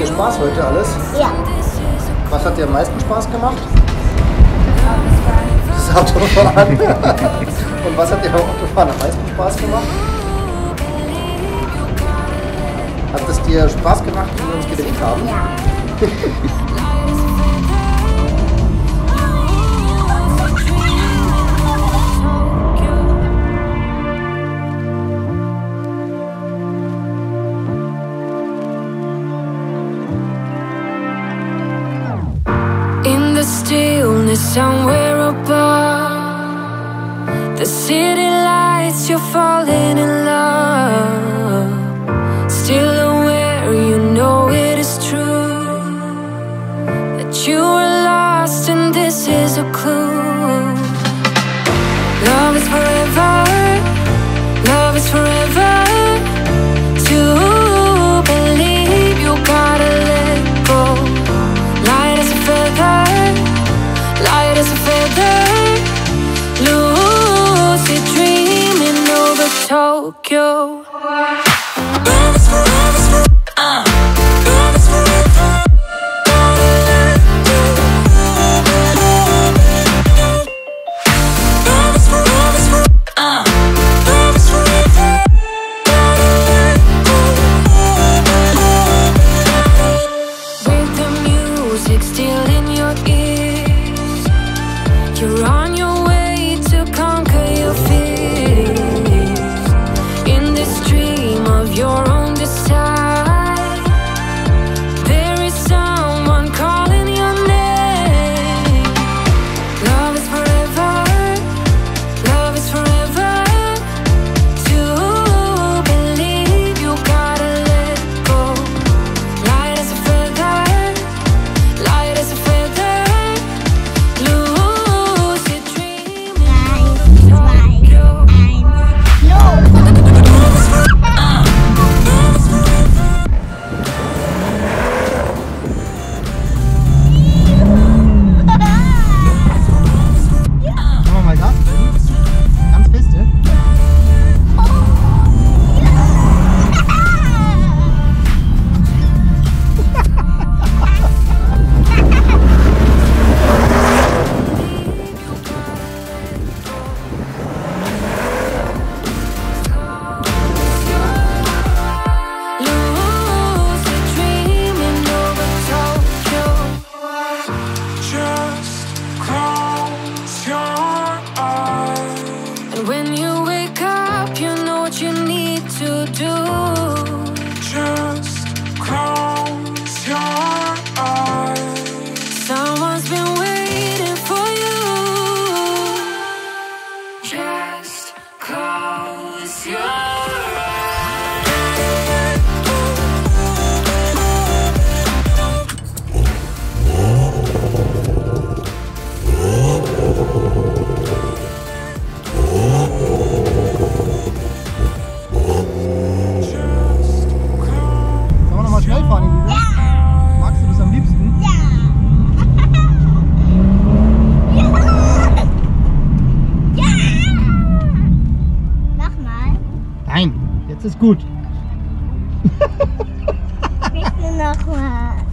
richtig viel Spaß heute alles? Ja. Was hat dir am meisten Spaß gemacht? Das Autofahren. Und was hat dir beim Autofahren am meisten Spaß gemacht? Hat es dir Spaß gemacht, wie wir uns gedreht haben? Ja. In the stillness somewhere above the city lights, you're falling in love. Still aware, you know it is true that you were lost, and this is a clue. Love is forever. Love is forever. To believe, you gotta let go. Light as a feather. Light as a feather. Lucid dreaming over Tokyo. Love is forever, love is forever. Love is forever, love is forever. With the music still in your ears, you're on your way to conquer your fears. In this dream of your own desire, there is someone calling your name. Love is forever. Love is forever. To believe, you gotta let go. Light as a feather. Light as a feather. Lucid dreaming of Tokyo. Love is forever. Machen wir mal Gas geben. Ganz feste. Lucid dreaming over Tokyo. Just close your eyes. And when you wake up, you know what you need to do. Just close your eyes. Someone's been waiting for you. Just close your eyes. Sollen wir nochmal schnell fahren, Elisa? Ja. Magst du das am liebsten? Ja. Nochmal. Nein, jetzt ist gut. Bitte nochmal.